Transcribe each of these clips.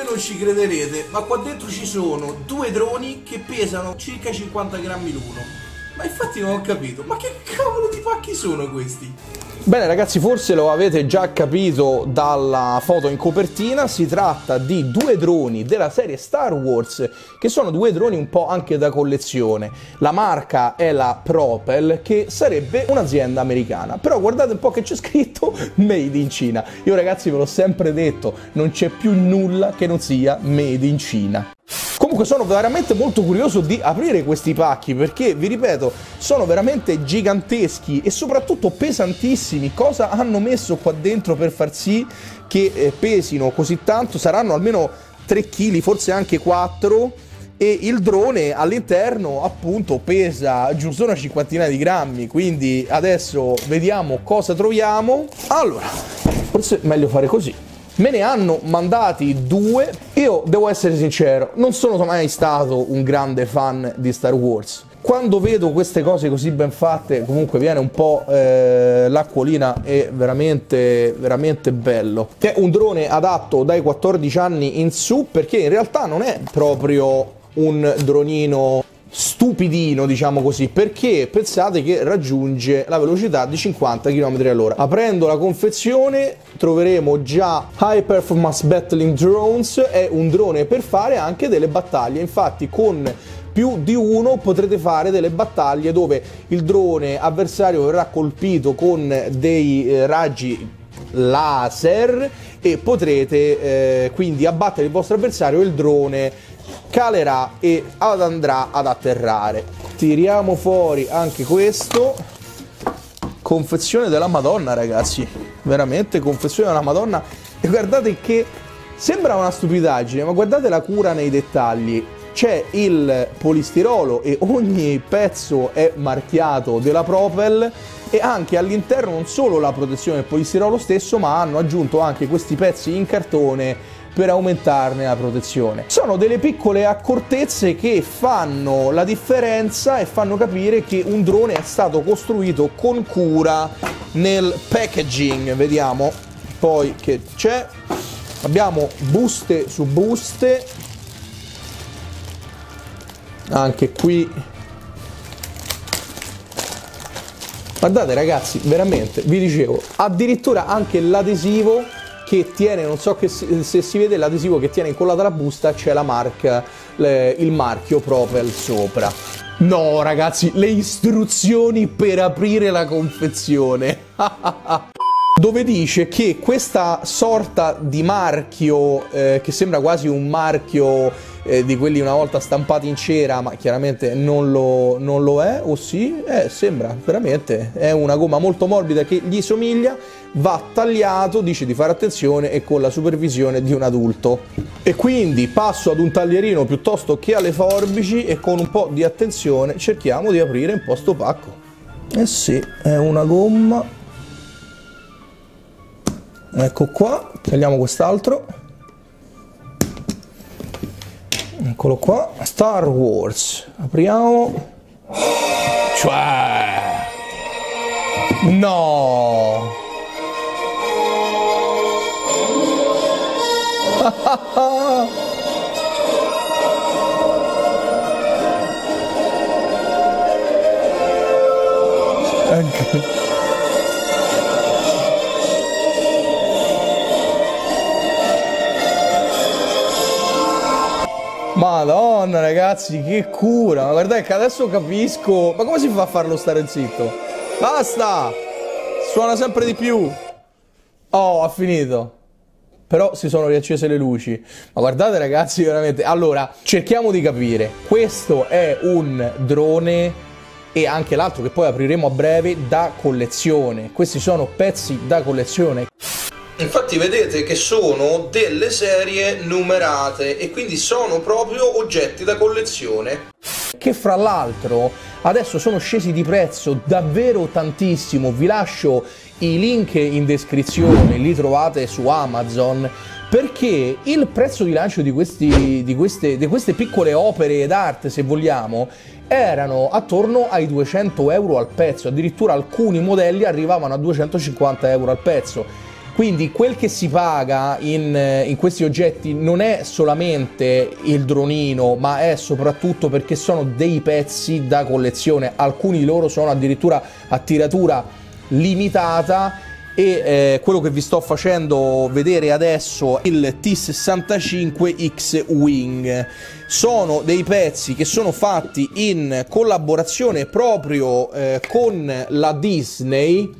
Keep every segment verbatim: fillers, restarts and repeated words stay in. voi non ci crederete, ma qua dentro ci sono due droni che pesano circa cinquanta grammi l'uno. Ma infatti non ho capito, ma che cavolo di pacchi sono questi? Bene ragazzi, forse lo avete già capito dalla foto in copertina, si tratta di due droni della serie Star Wars, che sono due droni un po' anche da collezione. La marca è la Propel, che sarebbe un'azienda americana, però guardate un po' che c'è scritto Made in Cina. Io ragazzi ve l'ho sempre detto, non c'è più nulla che non sia Made in Cina. Comunque sono veramente molto curioso di aprire questi pacchi perché, vi ripeto, sono veramente giganteschi e soprattutto pesantissimi. Cosa hanno messo qua dentro per far sì che pesino così tanto? Saranno almeno tre chili, forse anche quattro, e il drone all'interno appunto pesa giusto una cinquantina di grammi. Quindi adesso vediamo cosa troviamo. Allora, forse è meglio fare così. Me ne hanno mandati due. Io devo essere sincero, non sono mai stato un grande fan di Star Wars. Quando vedo queste cose così ben fatte, comunque viene un po' eh, l'acquolina. È veramente, veramente bello. È un drone adatto dai quattordici anni in su, perché in realtà non è proprio un dronino stupidino, diciamo così, perché pensate che raggiunge la velocità di cinquanta chilometri all'ora. Aprendo la confezione troveremo già High Performance Battling Drones, è un drone per fare anche delle battaglie, infatti con più di uno potrete fare delle battaglie dove il drone avversario verrà colpito con dei raggi laser e potrete eh, quindi abbattere il vostro avversario e il drone calerà e andrà ad atterrare. Tiriamo fuori anche questo. Confezione della Madonna ragazzi, veramente confezione della Madonna. E guardate che sembra una stupidaggine, ma guardate la cura nei dettagli. C'è il polistirolo e ogni pezzo è marchiato della Propel, e anche all'interno non solo la protezione del polistirolo stesso, ma hanno aggiunto anche questi pezzi in cartone per aumentarne la protezione. Sono delle piccole accortezze che fanno la differenza e fanno capire che un drone è stato costruito con cura nel packaging. Vediamo poi che c'è. Abbiamo buste su buste, anche qui. Guardate ragazzi, veramente, vi dicevo, addirittura anche l'adesivo che tiene, non so che si, se si vede l'adesivo che tiene incollata alla busta, c'è la marca, le, il marchio Propel sopra. No ragazzi, le istruzioni per aprire la confezione dove dice che questa sorta di marchio eh, che sembra quasi un marchio eh, di quelli una volta stampati in cera, ma chiaramente non lo, non lo è, o sì? Eh, sembra veramente, è una gomma molto morbida che gli somiglia. Va tagliato, dice di fare attenzione e con la supervisione di un adulto. E quindi passo ad un taglierino piuttosto che alle forbici e con un po' di attenzione cerchiamo di aprire un po' sto pacco. Eh sì, è una gomma. Ecco qua, tagliamo quest'altro. Eccolo qua, Star Wars. Apriamo. Cioè, no! Madonna ragazzi, che cura! Ma guardate che adesso capisco. Ma come si fa a farlo stare zitto? Basta! Suona sempre di più. Oh, ha finito. Però si sono riaccese le luci. Ma guardate ragazzi, veramente. Allora, cerchiamo di capire. Questo è un drone, e anche l'altro che poi apriremo a breve, da collezione. Questi sono pezzi da collezione. Infatti vedete che sono delle serie numerate e quindi sono proprio oggetti da collezione, che fra l'altro adesso sono scesi di prezzo davvero tantissimo. Vi lascio i link in descrizione, li trovate su Amazon, perché il prezzo di lancio di, questi, di, queste, di queste piccole opere d'arte, se vogliamo, erano attorno ai duecento euro al pezzo, addirittura alcuni modelli arrivavano a duecentocinquanta euro al pezzo. Quindi quel che si paga in, in questi oggetti non è solamente il dronino, ma è soprattutto perché sono dei pezzi da collezione. Alcuni di loro sono addirittura a tiratura limitata. E eh, quello che vi sto facendo vedere adesso, il T sessantacinque X-Wing, sono dei pezzi che sono fatti in collaborazione proprio eh, con la Disney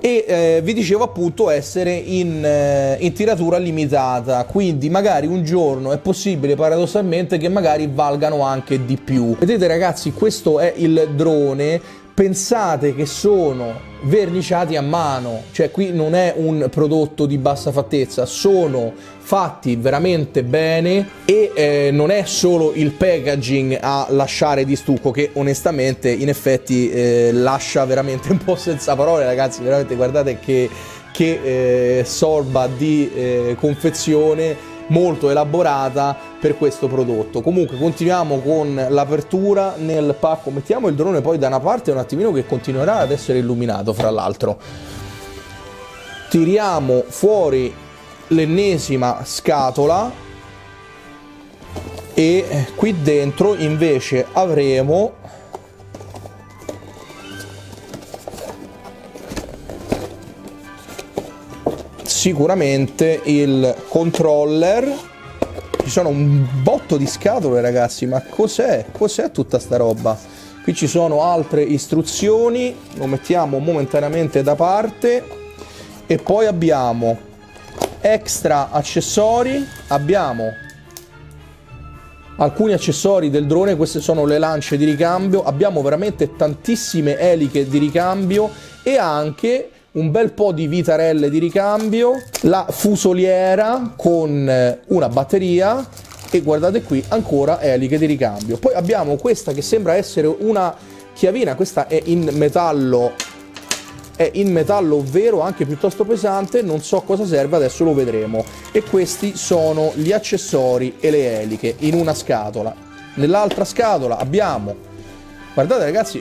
e eh, vi dicevo appunto essere in, eh, in tiratura limitata, quindi magari un giorno è possibile paradossalmente che magari valgano anche di più. Vedete ragazzi, questo è il drone. Pensate che sono verniciati a mano, cioè qui non è un prodotto di bassa fattezza, sono fatti veramente bene e eh, non è solo il packaging a lasciare di stucco, che onestamente in effetti eh, lascia veramente un po' senza parole ragazzi, veramente guardate che, che eh, sorba di eh, confezione molto elaborata per questo prodotto. Comunque continuiamo con l'apertura nel pacco, mettiamo il drone poi da una parte un attimino che continuerà ad essere illuminato fra l'altro. Tiriamo fuori l'ennesima scatola e qui dentro invece avremo sicuramente il controller. Ci sono un botto di scatole ragazzi, ma cos'è? Cos'è tutta sta roba? Qui ci sono altre istruzioni, lo mettiamo momentaneamente da parte e poi abbiamo extra accessori, abbiamo alcuni accessori del drone, queste sono le lance di ricambio, abbiamo veramente tantissime eliche di ricambio e anche un bel po' di vitarelle di ricambio, la fusoliera con una batteria e guardate qui ancora eliche di ricambio. Poi abbiamo questa che sembra essere una chiavina, questa è in metallo, è in metallo ovvero anche piuttosto pesante, non so cosa serve, adesso lo vedremo. E questi sono gli accessori e le eliche in una scatola. Nell'altra scatola abbiamo, guardate ragazzi,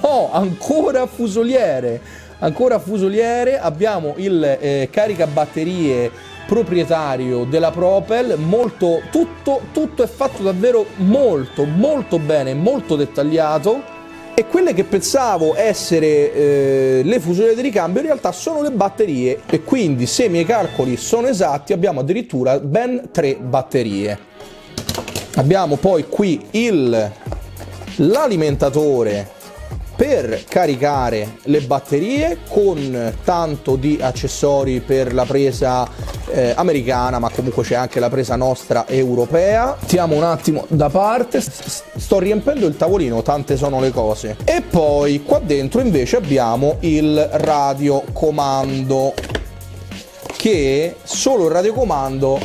no, ancora fusoliere. Ancora fusoliere, abbiamo il eh, caricabatterie proprietario della Propel, molto, tutto, tutto è fatto davvero molto molto bene, molto dettagliato. E quelle che pensavo essere eh, le fusoliere di ricambio in realtà sono le batterie e quindi se i miei calcoli sono esatti abbiamo addirittura ben tre batterie. Abbiamo poi qui il l'alimentatore per caricare le batterie con tanto di accessori per la presa eh, americana, ma comunque c'è anche la presa nostra europea. Mettiamo un attimo da parte, sto riempendo il tavolino, tante sono le cose. E poi qua dentro invece abbiamo il radiocomando, che solo il radiocomando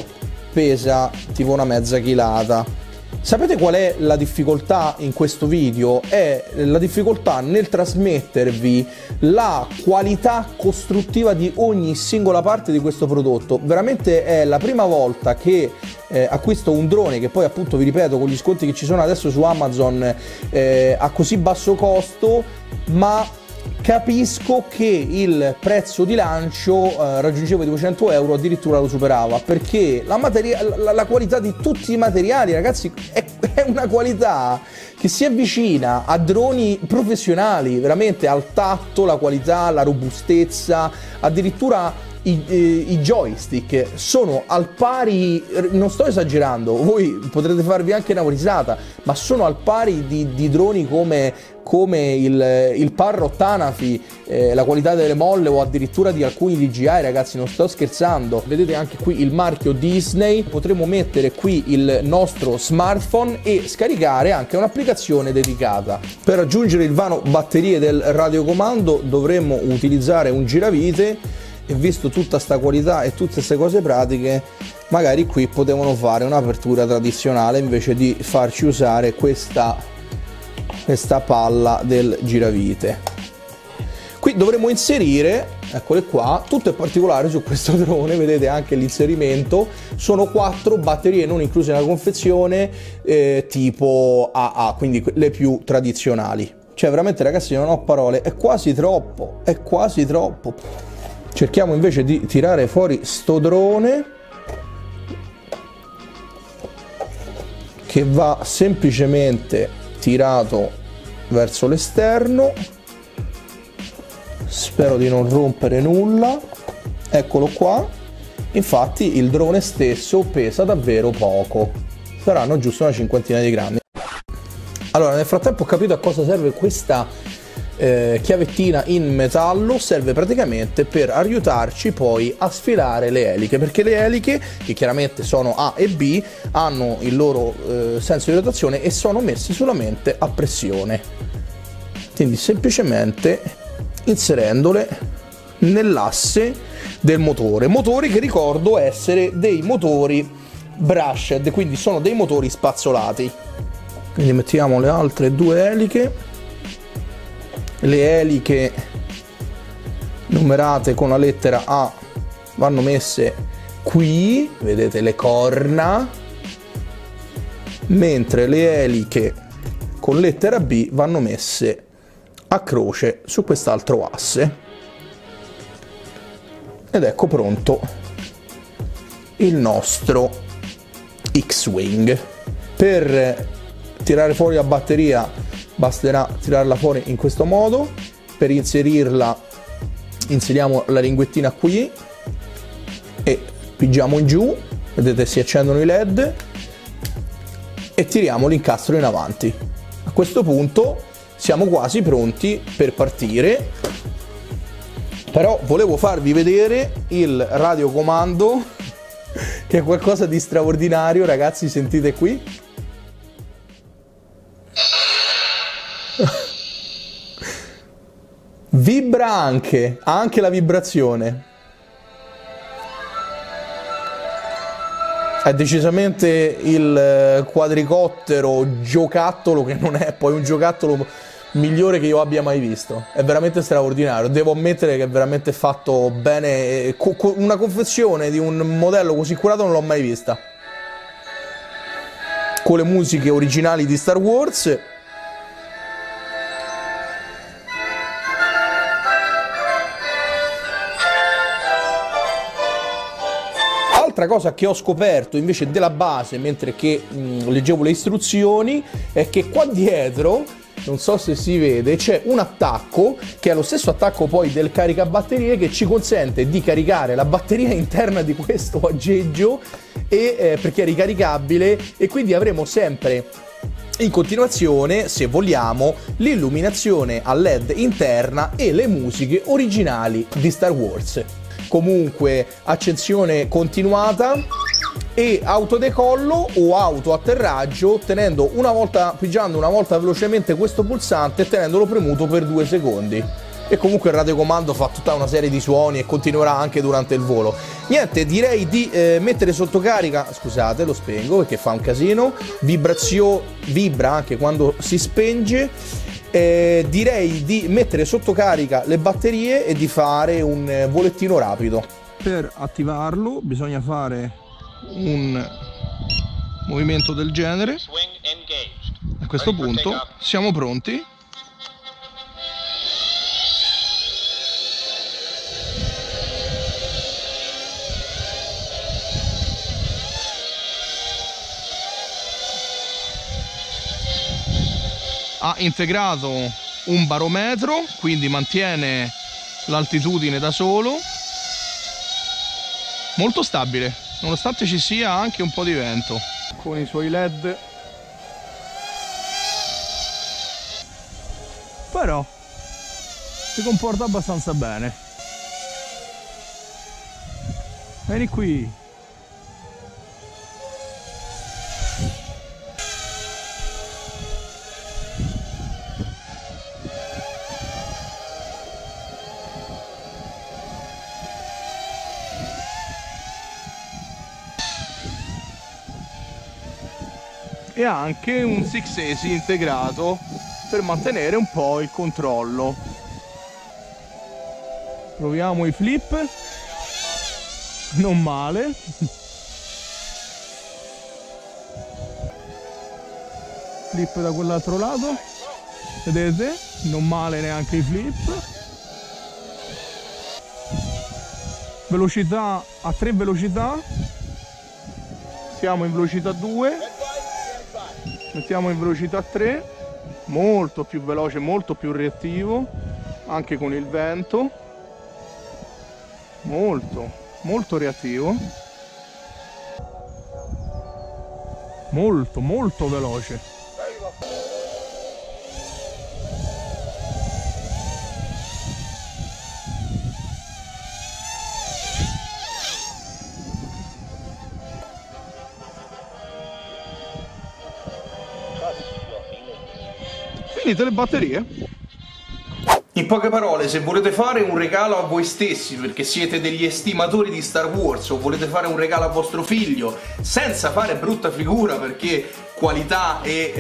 pesa tipo una mezza chilata. Sapete qual è la difficoltà in questo video? È la difficoltà nel trasmettervi la qualità costruttiva di ogni singola parte di questo prodotto. Veramente è la prima volta che eh, acquisto un drone che poi appunto, vi ripeto, con gli sconti che ci sono adesso su Amazon eh, a così basso costo, ma capisco che il prezzo di lancio eh, raggiungeva i duecento euro, addirittura lo superava, perché la, la, la qualità di tutti i materiali ragazzi è, è una qualità che si avvicina a droni professionali, veramente al tatto, la qualità, la robustezza, addirittura I, i, i joystick sono al pari, non sto esagerando, voi potrete farvi anche una risata, ma sono al pari di, di droni come, come il, il Parrot Anafi, eh, la qualità delle molle o addirittura di alcuni D J I ragazzi, non sto scherzando. Vedete anche qui il marchio Disney, potremo mettere qui il nostro smartphone e scaricare anche un'applicazione dedicata. Per raggiungere il vano batterie del radiocomando dovremmo utilizzare un giravite e visto tutta sta qualità e tutte queste cose pratiche, magari qui potevano fare un'apertura tradizionale invece di farci usare questa, questa palla del giravite. Qui dovremo inserire, eccole qua, tutto è particolare su questo drone, vedete anche l'inserimento, sono quattro batterie non incluse nella confezione eh, tipo A A, quindi le più tradizionali. Cioè veramente ragazzi non ho parole, è quasi troppo, è quasi troppo. Cerchiamo invece di tirare fuori sto drone che va semplicemente tirato verso l'esterno. Spero di non rompere nulla. Eccolo qua. Infatti il drone stesso pesa davvero poco, saranno giusto una cinquantina di grammi. Allora, nel frattempo ho capito a cosa serve questa eh, chiavettina in metallo. Serve praticamente per aiutarci poi a sfilare le eliche, perché le eliche, che chiaramente sono A e B, hanno il loro eh, senso di rotazione e sono messi solamente a pressione, quindi semplicemente inserendole nell'asse del motore. Motori che ricordo essere dei motori brushed, quindi sono dei motori spazzolati. Quindi mettiamo le altre due eliche, le eliche numerate con la lettera A vanno messe qui, vedete le corna, mentre le eliche con lettera B vanno messe a croce su quest'altro asse. Ed ecco pronto il nostro X-Wing. Per tirare fuori la batteria basterà tirarla fuori in questo modo. Per inserirla inseriamo la linguettina qui e pigiamo in giù, vedete si accendono i led, e tiriamo l'incastro in avanti. A questo punto siamo quasi pronti per partire. Però volevo farvi vedere il radiocomando, che è qualcosa di straordinario, ragazzi, sentite qui. Vibra anche, ha anche la vibrazione. È decisamente il quadricottero giocattolo, che non è poi un giocattolo migliore che io abbia mai visto. È veramente straordinario, devo ammettere che è veramente fatto bene. Una confezione di un modello così curato non l'ho mai vista, con le musiche originali di Star Wars. Altra cosa che ho scoperto invece della base, mentre che mh, leggevo le istruzioni, è che qua dietro, non so se si vede, c'è un attacco che è lo stesso attacco poi del caricabatterie, che ci consente di caricare la batteria interna di questo aggeggio, e, eh, perché è ricaricabile, e quindi avremo sempre in continuazione, se vogliamo, l'illuminazione a led interna e le musiche originali di Star Wars. Comunque accensione continuata e autodecollo o autoatterraggio, tenendo una volta, pigiando una volta velocemente questo pulsante e tenendolo premuto per due secondi. E comunque il radiocomando fa tutta una serie di suoni e continuerà anche durante il volo. Niente, direi di eh, mettere sotto carica. Scusate, lo spengo perché fa un casino. Vibrazio... vibra anche quando si spenge. Eh, direi di mettere sotto carica le batterie e di fare un eh, volettino rapido. Per attivarlo bisogna fare un movimento del genere. A questo punto siamo pronti. Ha integrato un barometro, quindi mantiene l'altitudine da solo, molto stabile nonostante ci sia anche un po' di vento. Con i suoi led, però si comporta abbastanza bene. Vieni qui. E anche un six A C integrato per mantenere un po' il controllo. Proviamo i flip, non male. Flip da quell'altro lato, vedete? Non male neanche i flip. velocità a tre velocità, siamo in velocità due, mettiamo in velocità tre, molto più veloce, molto più reattivo anche con il vento, molto molto reattivo, molto molto veloce. Finite le batterie. In poche parole, se volete fare un regalo a voi stessi perché siete degli estimatori di Star Wars o volete fare un regalo a vostro figlio senza fare brutta figura perché qualità e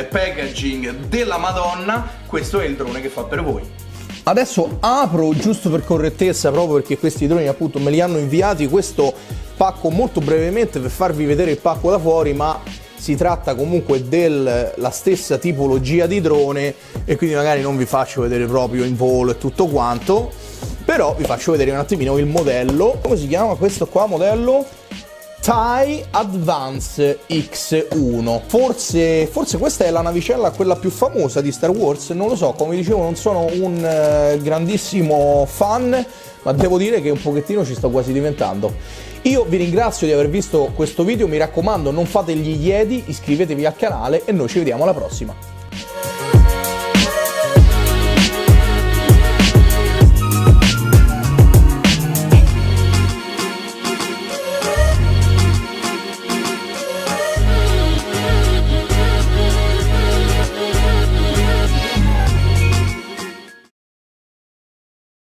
eh, packaging della Madonna, questo è il drone che fa per voi. Adesso apro, giusto per correttezza, proprio perché questi droni appunto me li hanno inviati, questo pacco molto brevemente per farvi vedere il pacco da fuori, ma si tratta comunque della stessa tipologia di drone e quindi magari non vi faccio vedere proprio in volo e tutto quanto, però vi faccio vedere un attimino il modello. Come si chiama questo qua modello? T I E Advance X uno. Forse, forse questa è la navicella quella più famosa di Star Wars, non lo so, come dicevo non sono un eh, grandissimo fan, ma devo dire che un pochettino ci sto quasi diventando. Io vi ringrazio di aver visto questo video, mi raccomando non fate gli iedi, iscrivetevi al canale e noi ci vediamo alla prossima.